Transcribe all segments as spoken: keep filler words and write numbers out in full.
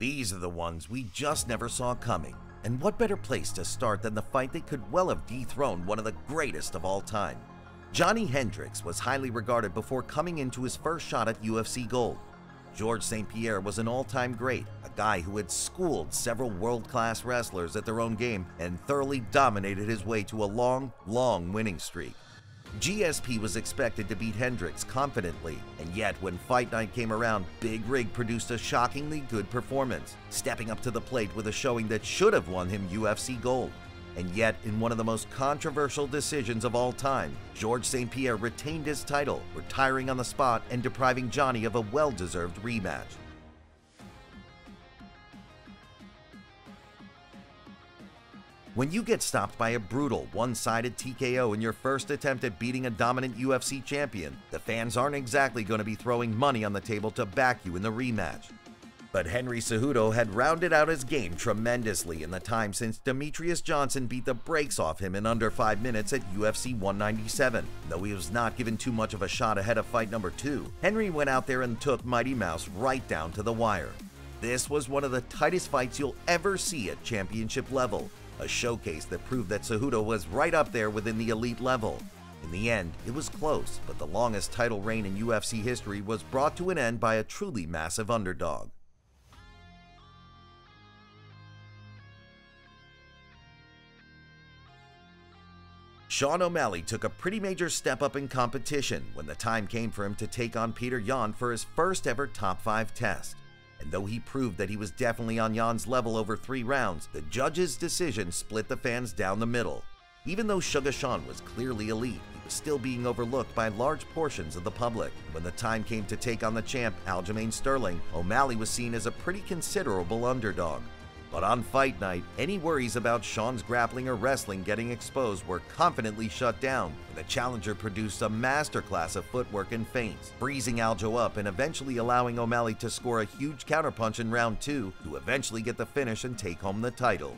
These are the ones we just never saw coming, and what better place to start than the fight that could well have dethroned one of the greatest of all time. Johnny Hendricks was highly regarded before coming into his first shot at U F C gold. Georges Saint Pierre was an all-time great, a guy who had schooled several world-class wrestlers at their own game and thoroughly dominated his way to a long, long winning streak. G S P was expected to beat Hendricks confidently, and yet when fight night came around, Big Rig produced a shockingly good performance, stepping up to the plate with a showing that should have won him U F C gold. And yet, in one of the most controversial decisions of all time, Georges Saint Pierre retained his title, retiring on the spot and depriving Johnny of a well-deserved rematch. When you get stopped by a brutal, one-sided T K O in your first attempt at beating a dominant U F C champion, the fans aren't exactly going to be throwing money on the table to back you in the rematch. But Henry Cejudo had rounded out his game tremendously in the time since Demetrious Johnson beat the brakes off him in under five minutes at U F C one ninety-seven. Though he was not given too much of a shot ahead of fight number two, Henry went out there and took Mighty Mouse right down to the wire. This was one of the tightest fights you'll ever see at championship level, a showcase that proved that Cejudo was right up there within the elite level. In the end, it was close, but the longest title reign in U F C history was brought to an end by a truly massive underdog. Sean O'Malley took a pretty major step up in competition when the time came for him to take on Petr Yan for his first ever top five test. And though he proved that he was definitely on Yan's level over three rounds, the judges' decision split the fans down the middle. Even though Sugar Sean was clearly elite, he was still being overlooked by large portions of the public. When the time came to take on the champ, Aljamain Sterling, O'Malley was seen as a pretty considerable underdog. But on fight night, any worries about Sean's grappling or wrestling getting exposed were confidently shut down, and the challenger produced a masterclass of footwork and feints, freezing Aljo up and eventually allowing O'Malley to score a huge counterpunch in round two to eventually get the finish and take home the title.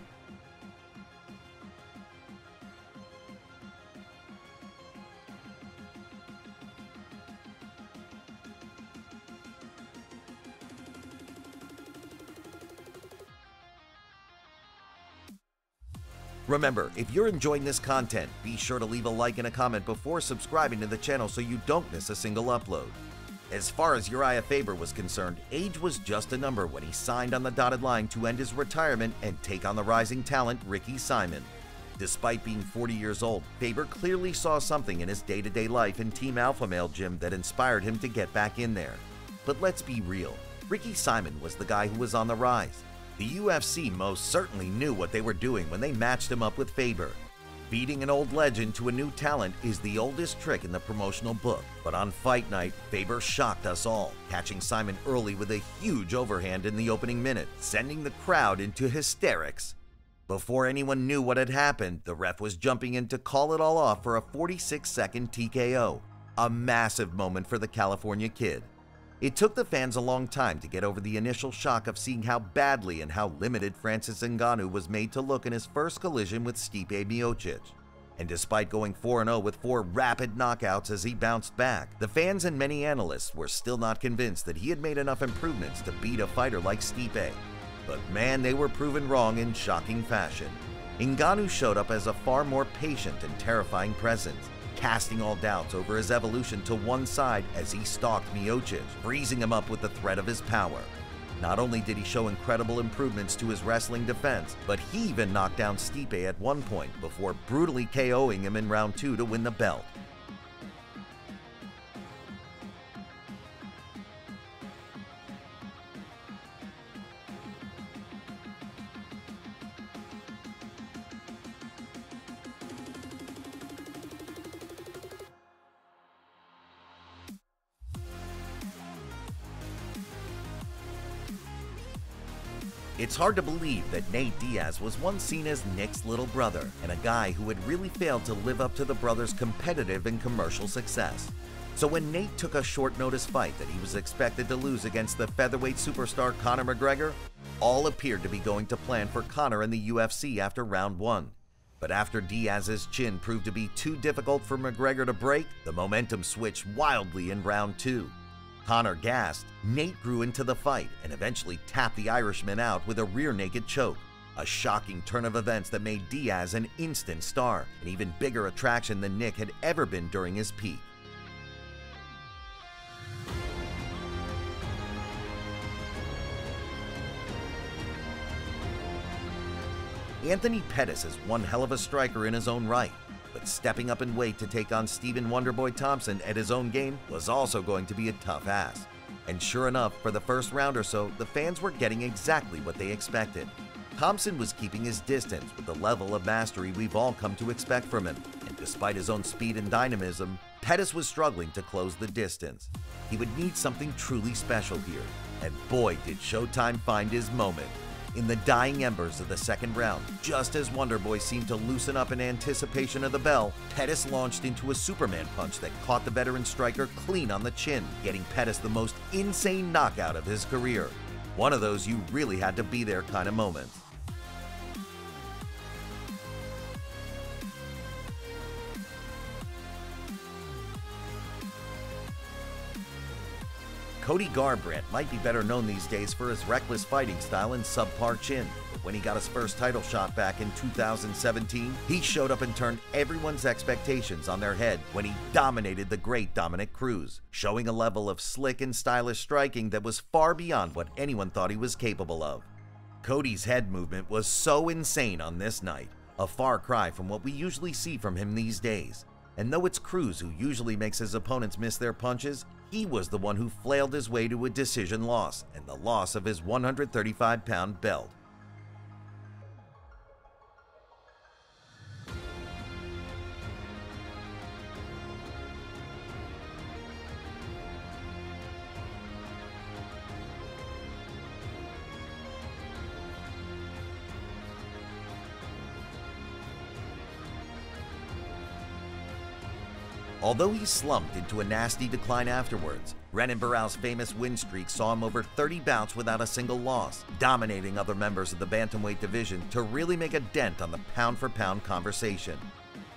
Remember, if you're enjoying this content, be sure to leave a like and a comment before subscribing to the channel so you don't miss a single upload. As far as Uriah Faber was concerned, age was just a number when he signed on the dotted line to end his retirement and take on the rising talent Ricky Simon. Despite being forty years old, Faber clearly saw something in his day-to-day life in Team Alpha Male gym that inspired him to get back in there. But let's be real, Ricky Simon was the guy who was on the rise. The U F C most certainly knew what they were doing when they matched him up with Faber. Beating an old legend to a new talent is the oldest trick in the promotional book, but on fight night, Faber shocked us all, catching Simon early with a huge overhand in the opening minute, sending the crowd into hysterics. Before anyone knew what had happened, the ref was jumping in to call it all off for a forty-six second T K O, a massive moment for the California kid. It took the fans a long time to get over the initial shock of seeing how badly and how limited Francis Ngannou was made to look in his first collision with Stipe Miocic. And despite going four and oh with four rapid knockouts as he bounced back, the fans and many analysts were still not convinced that he had made enough improvements to beat a fighter like Stipe. But man, they were proven wrong in shocking fashion. Ngannou showed up as a far more patient and terrifying presence, casting all doubts over his evolution to one side as he stalked Miocic, freezing him up with the threat of his power. Not only did he show incredible improvements to his wrestling defense, but he even knocked down Stipe at one point before brutally K O ing him in round two to win the belt. It's hard to believe that Nate Diaz was once seen as Nick's little brother and a guy who had really failed to live up to the brother's competitive and commercial success. So when Nate took a short-notice fight that he was expected to lose against the featherweight superstar Conor McGregor, all appeared to be going to plan for Conor and the U F C after round one. But after Diaz's chin proved to be too difficult for McGregor to break, the momentum switched wildly in round two. Conor gassed, Nate grew into the fight and eventually tapped the Irishman out with a rear naked choke, a shocking turn of events that made Diaz an instant star, an even bigger attraction than Nick had ever been during his peak. Anthony Pettis is one hell of a striker in his own right, but stepping up in weight to take on Stephen Wonderboy Thompson at his own game was also going to be a tough ass. And sure enough, for the first round or so, the fans were getting exactly what they expected. Thompson was keeping his distance with the level of mastery we've all come to expect from him, and despite his own speed and dynamism, Pettis was struggling to close the distance. He would need something truly special here, and boy did Showtime find his moment. In the dying embers of the second round, just as Wonderboy seemed to loosen up in anticipation of the bell, Pettis launched into a Superman punch that caught the veteran striker clean on the chin, getting Pettis the most insane knockout of his career. One of those you really had to be there kind of moments. Cody Garbrandt might be better known these days for his reckless fighting style and subpar chin, but when he got his first title shot back in two thousand seventeen, he showed up and turned everyone's expectations on their head when he dominated the great Dominic Cruz, showing a level of slick and stylish striking that was far beyond what anyone thought he was capable of. Cody's head movement was so insane on this night, a far cry from what we usually see from him these days. And though it's Cruz who usually makes his opponents miss their punches, he was the one who flailed his way to a decision loss and the loss of his one hundred thirty-five pound belt. Although he slumped into a nasty decline afterwards, Renan Barao's famous win streak saw him over thirty bouts without a single loss, dominating other members of the bantamweight division to really make a dent on the pound-for-pound conversation.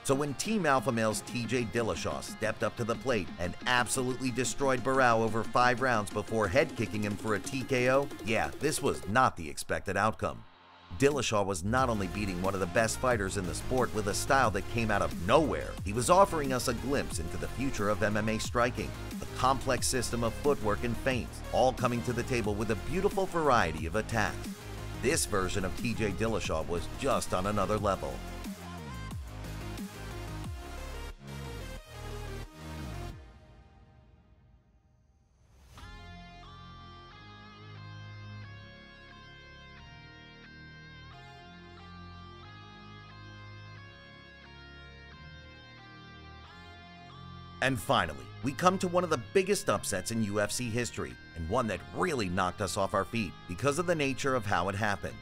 So when Team Alpha Male's T J Dillashaw stepped up to the plate and absolutely destroyed Barao over five rounds before head-kicking him for a T K O, yeah, this was not the expected outcome. Dillashaw was not only beating one of the best fighters in the sport with a style that came out of nowhere, he was offering us a glimpse into the future of M M A striking, a complex system of footwork and feints, all coming to the table with a beautiful variety of attacks. This version of T J Dillashaw was just on another level. And finally, we come to one of the biggest upsets in U F C history, and one that really knocked us off our feet because of the nature of how it happened.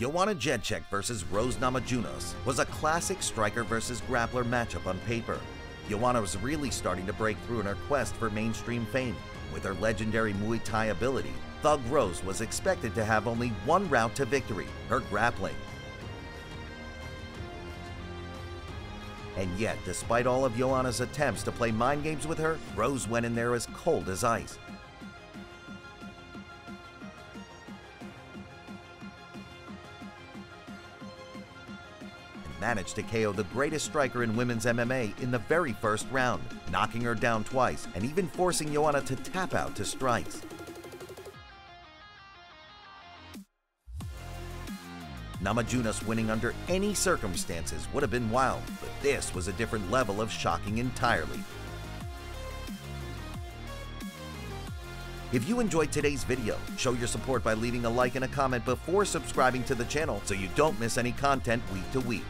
Joanna Jedrzejczyk versus Rose Namajunas was a classic striker versus grappler matchup on paper. Joanna was really starting to break through in her quest for mainstream fame. With her legendary Muay Thai ability, Thug Rose was expected to have only one route to victory, her grappling. And yet, despite all of Joanna's attempts to play mind games with her, Rose went in there as cold as ice. And managed to K O the greatest striker in women's M M A in the very first round, knocking her down twice and even forcing Joanna to tap out to strikes. Namajunas winning under any circumstances would have been wild, but this was a different level of shocking entirely. If you enjoyed today's video, show your support by leaving a like and a comment before subscribing to the channel so you don't miss any content week to week.